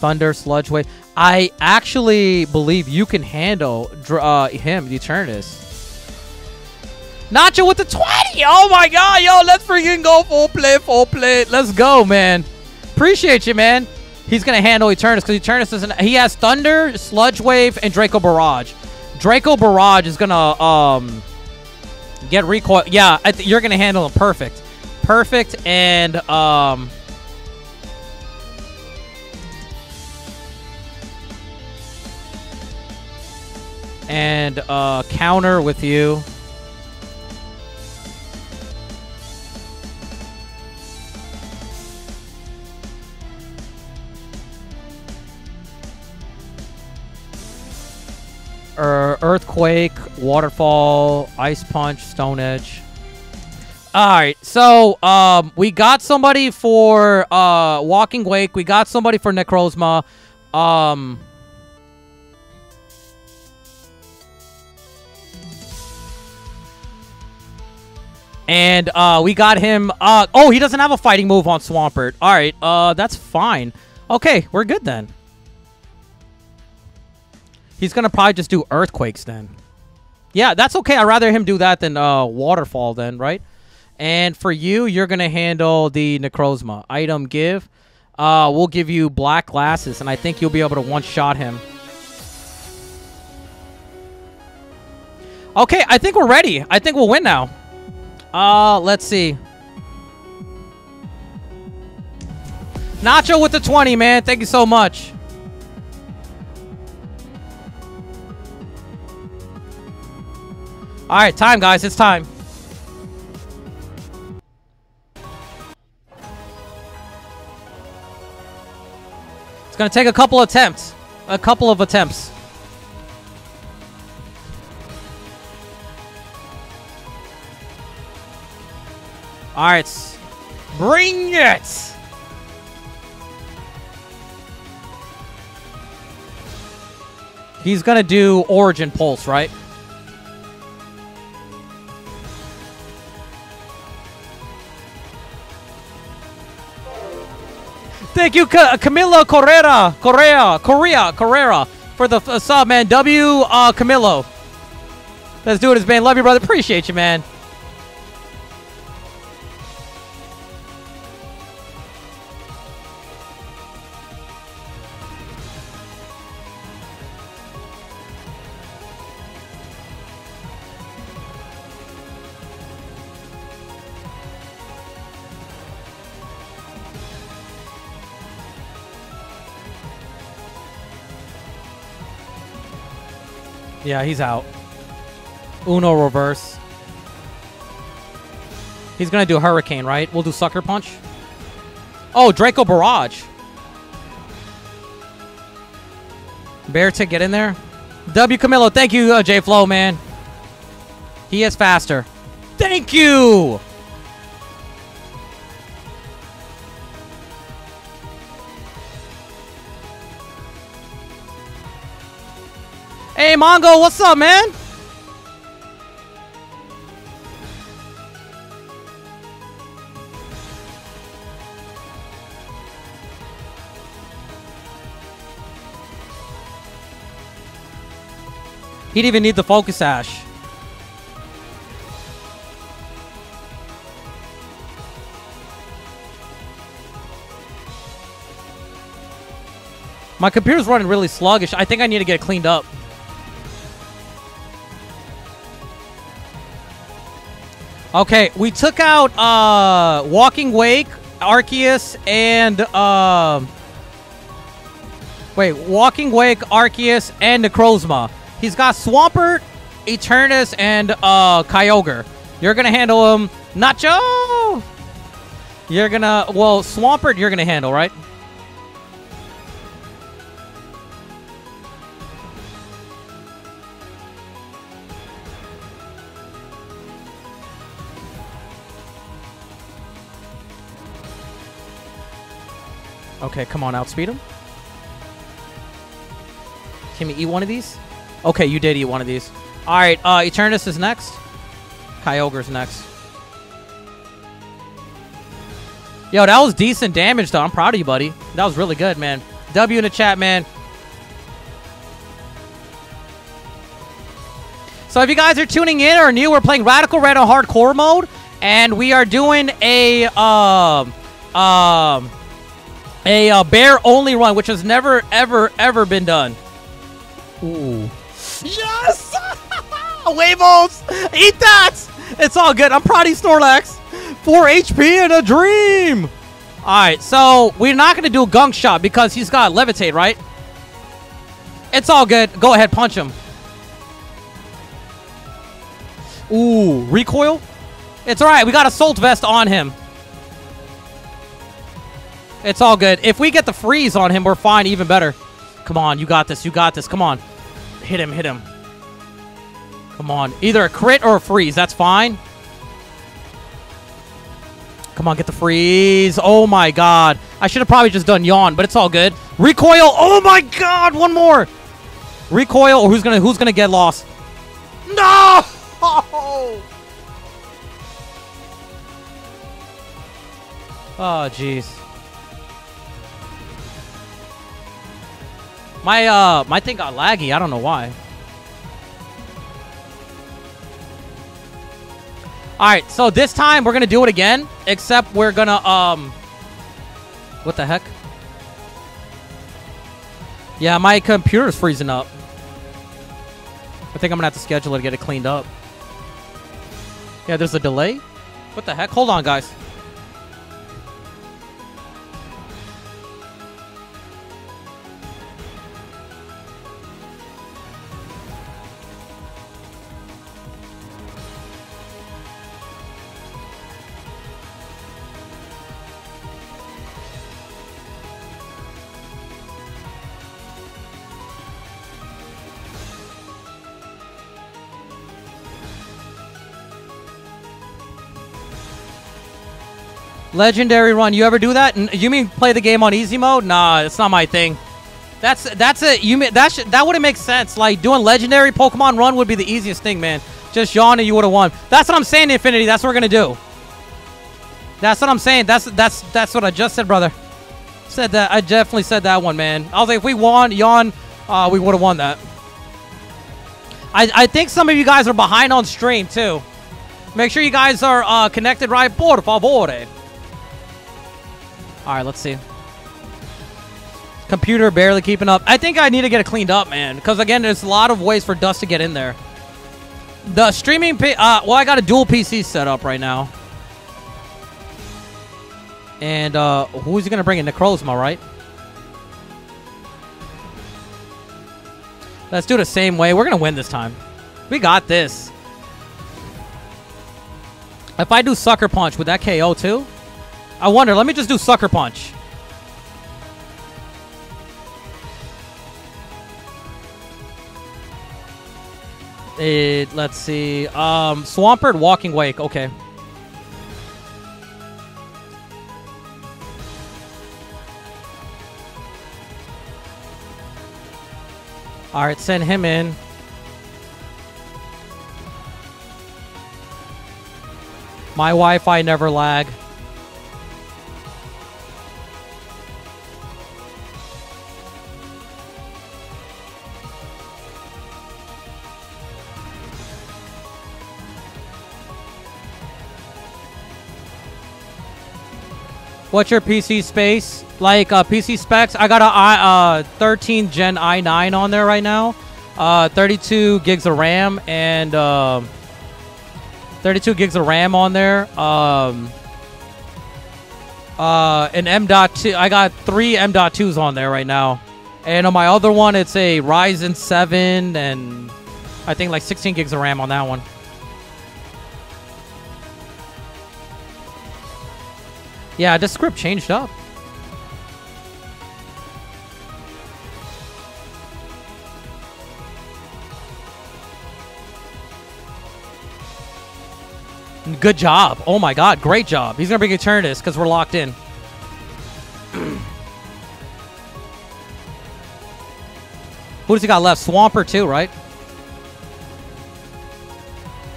Thunder, Sludge Wave... I actually believe you can handle uh, him, the Eternatus. Nacho with the twenty! Oh my god, yo, let's freaking go full play, full play. Let's go, man. Appreciate you, man. He's going to handle Eternatus because Eternatus doesn't... He has Thunder, Sludge Wave, and Draco Barrage. Draco Barrage is gonna um get recoil. Yeah, I th you're gonna handle him perfect, perfect, and um. And uh, counter with you. Er, earthquake, waterfall, ice punch, stone edge. All right, so um, we got somebody for uh, Walking Wake. We got somebody for Necrozma. Um... And uh, we got him. Uh, oh, he doesn't have a fighting move on Swampert. All right, uh, that's fine. Okay, we're good then. He's going to probably just do Earthquakes then. Yeah, that's okay. I'd rather him do that than uh, Waterfall then, right? And for you, you're going to handle the Necrozma. Item give. Uh, we'll give you Black Glasses, and I think you'll be able to one-shot him. Okay, I think we're ready. I think we'll win now. Uh, let's see. Nacho with the twenty, man. Thank you so much. All right, time, guys. It's time. It's going to take a couple attempts. A couple of attempts. All right, bring it! He's gonna do Origin Pulse, right? Thank you, Ca Camilo Correa, Correa, Correa, Correa, for the uh, sub, man. W, uh, Camilo. Let's do it, as man. Love you, brother. Appreciate you, man. Yeah, he's out. Uno reverse. He's going to do Hurricane, right? We'll do Sucker Punch. Oh, Draco Barrage. Beartic, get in there. W. Camilo, thank you, uh, J-Flow, man. He is faster. Thank you! Hey, Mongo, what's up, man? He'd even need the Focus Ash. My computer's running really sluggish. I think I need to get it cleaned up. Okay, we took out uh, Walking Wake, Arceus, and... Uh, wait, Walking Wake, Arceus, and Necrozma. He's got Swampert, Eternatus, and uh, Kyogre. You're going to handle him. Nacho! You're going to... Well, Swampert you're going to handle, right? Okay, come on, outspeed him. Can we eat one of these? Okay, you did eat one of these. All right, uh, Eternatus is next. Kyogre's next. Yo, that was decent damage, though. I'm proud of you, buddy. That was really good, man. W in the chat, man. So if you guys are tuning in or new, we're playing Radical Red on Hardcore mode, and we are doing a... Um... Um... A uh, bear only run, which has never, ever, ever been done. Ooh. Yes! Wables! Eat that! It's all good. I'm proud of you, Snorlax. four H P and a dream! Alright, so we're not going to do a Gunk Shot because he's got Levitate, right? It's all good. Go ahead, punch him. Ooh, recoil? It's alright. We got Assault Vest on him. It's all good. If we get the freeze on him, we're fine, even better. Come on, you got this. You got this. Come on. Hit him, hit him. Come on. Either a crit or a freeze. That's fine. Come on, get the freeze. Oh, my God. I should have probably just done yawn, but it's all good. Recoil. Oh, my God. One more. Recoil. Who's gonna, who's gonna get lost? No! Oh, jeez. My, uh, my thing got laggy. I don't know why. Alright, so this time we're going to do it again, except we're going to, um... What the heck? Yeah, my computer's freezing up. I think I'm going to have to schedule it to get it cleaned up. Yeah, there's a delay? What the heck? Hold on, guys. Legendary run. You ever do that? N you mean play the game on easy mode? Nah, it's not my thing. That's that's it. You mean that should, that wouldn't make sense. Like doing legendary Pokemon run would be the easiest thing, man. Just yawn and you would have won. That's what I'm saying, Infinity. That's what we're gonna do. That's what I'm saying. That's that's that's what I just said, brother. Said that. I definitely said that one, man. I was like, if we won yawn, uh, we would have won that. I I think some of you guys are behind on stream too. Make sure you guys are uh, connected, right? Por favore. All right, let's see. Computer barely keeping up. I think I need to get it cleaned up, man. Because, again, there's a lot of ways for dust to get in there. The streaming... P uh, well, I got a dual P C set up right now. And uh, who's he going to bring in? Necrozma, right? Let's do it the same way. We're going to win this time. We got this. If I do Sucker Punch, would that K O too? I wonder. Let me just do Sucker Punch. It, let's see. Um, Swampert, Walking Wake. Okay. All right, send him in. My Wi-Fi never lag. What's your P C space? Like uh, P C specs? I got a I, uh, thirteenth gen i nine on there right now. Uh, thirty-two gigs of RAM and uh, thirty-two gigs of RAM on there. Um, uh, an M dot two. I got three M dot twos on there right now. And on my other one, it's a Ryzen seven and I think like sixteen gigs of RAM on that one. Yeah, the script changed up. Good job. Oh my God, great job. He's going to bring Eternatus because we're locked in. Who does he got left? Swampert too, right?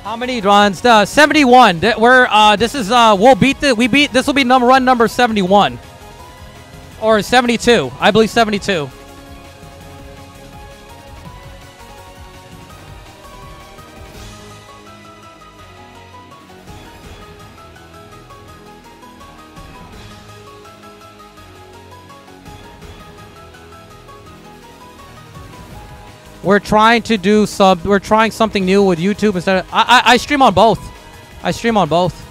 How many runs? Uh, seventy-one. We're uh, this is uh, we'll beat the we beat this will be number run number seventy-one or seventy-two. I believe seventy-two. We're trying to do some. We're trying something new with YouTube instead of. I, I I stream on both. I stream on both.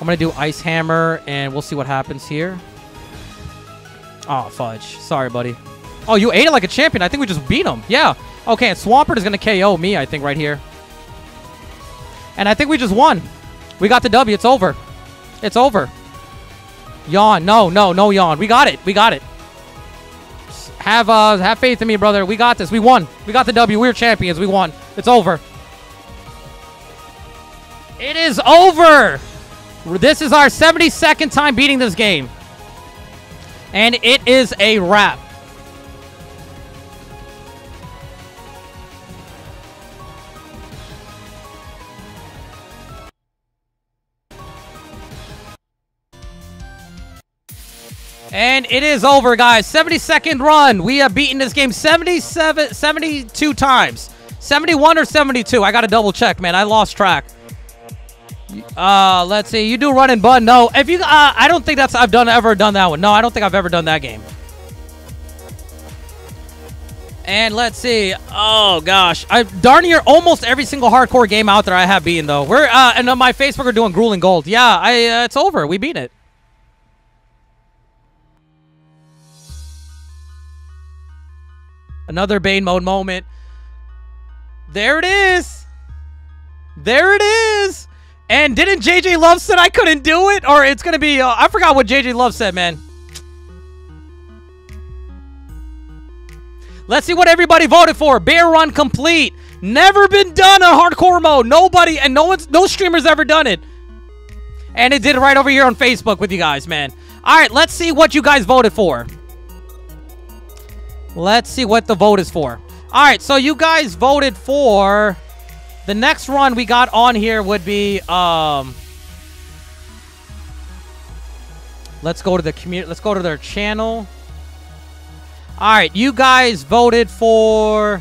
I'm gonna do Ice Hammer, and we'll see what happens here. Oh fudge! Sorry, buddy. Oh, you ate it like a champion. I think we just beat him. Yeah. Okay, and Swampert is gonna K O me, I think, right here. And I think we just won. We got the W. It's over. It's over. Yawn. No, no, no yawn. We got it. We got it. Have uh, have faith in me, brother. We got this. We won. We got the W. We're champions. We won. It's over. It is over. This is our seventy-second time beating this game. And it is a wrap. And it is over, guys. seventy-second run. We have beaten this game seventy-seven, seventy-two times. seventy-one or seventy-two. I got to double check, man. I lost track. Uh, let's see. You do run and bun. No. If you, uh, I don't think that's I've done ever done that one. No, I don't think I've ever done that game. And let's see. Oh, gosh. I darn near almost every single hardcore game out there I have beaten, though. We're uh, and on my Facebook are doing Grueling Gold. Yeah, I. Uh, it's over. We beat it. Another Bane mode moment. There it is. There it is. And didn't J J Love said I couldn't do it? Or it's going to be... Uh, I forgot what J J Love said, man. Let's see what everybody voted for. Bear Run Complete. Never been done in hardcore mode. Nobody and no one's, no streamer's ever done it. And it did it right over here on Facebook with you guys, man. All right, let's see what you guys voted for. Let's see what the vote is for. All right, so you guys voted for... The next run we got on here would be... Um, let's go to the community. Let's go to their channel. All right, you guys voted for...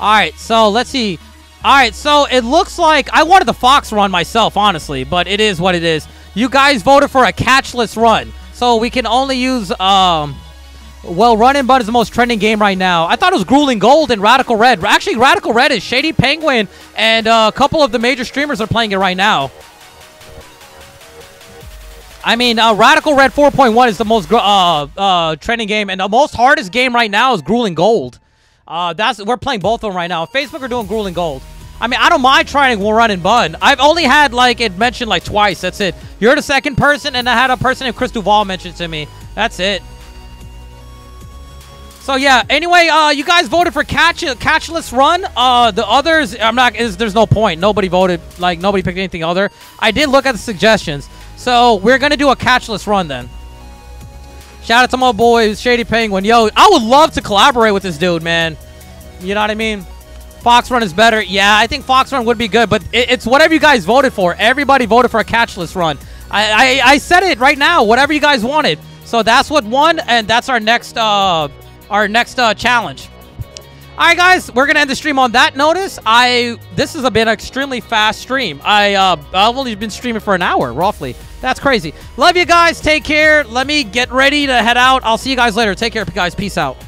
All right, so let's see. All right, so it looks like... I wanted the Fox run myself, honestly, but it is what it is. You guys voted for a catchless run. So we can only use, um, well, Run and Bun is the most trending game right now. I thought it was Grueling Gold and Radical Red. Actually, Radical Red is Shady Penguin, and uh, a couple of the major streamers are playing it right now. I mean, uh, Radical Red four point one is the most uh, uh, trending game, and the most hardest game right now is Grueling Gold. Uh, that's we're playing both of them right now. Facebook are doing Grueling Gold. I mean, I don't mind trying Run and Bun. I've only had, like, it mentioned, like, twice. That's it. You're the second person, and I had a person named Chris Duvall mentioned to me. That's it. So, yeah. Anyway, uh, you guys voted for catch Catchless Run. Uh, the others, I'm not, is there's no point. Nobody voted, like, nobody picked anything other. I did look at the suggestions. So, we're going to do a Catchless Run, then. Shout out to my boys, Shady Penguin. Yo, I would love to collaborate with this dude, man. You know what I mean? Fox Run is better. Yeah, I think Fox Run would be good, but it, it's whatever you guys voted for. Everybody voted for a catchless run. I, I I said it right now. Whatever you guys wanted. So that's what won, and that's our next uh our next uh, challenge. All right, guys, we're gonna end the stream on that notice. I this has been an extremely fast stream. I uh I've only been streaming for an hour roughly. That's crazy. Love you guys. Take care. Let me get ready to head out. I'll see you guys later. Take care, guys. Peace out.